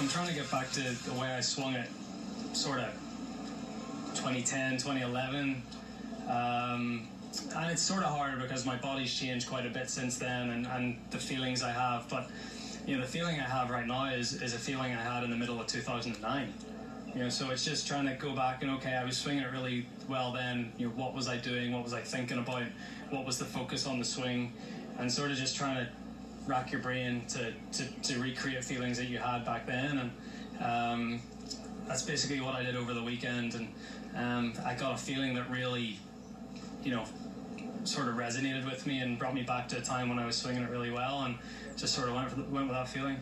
I'm trying to get back to the way I swung it, sort of 2010, 2011. And it's sort of hard because my body's changed quite a bit since then, and the feelings I have. But, you know, the feeling I have right now is a feeling I had in the middle of 2009. You know, so it's just trying to go back and, okay, I was swinging it really well then. You know, what was I doing? What was I thinking about? What was the focus on the swing? And sort of just trying to rack your brain to recreate feelings that you had back then. And that's basically what I did over the weekend. And I got a feeling that really, you know, sort of resonated with me and brought me back to a time when I was swinging it really well, and just sort of went with that feeling.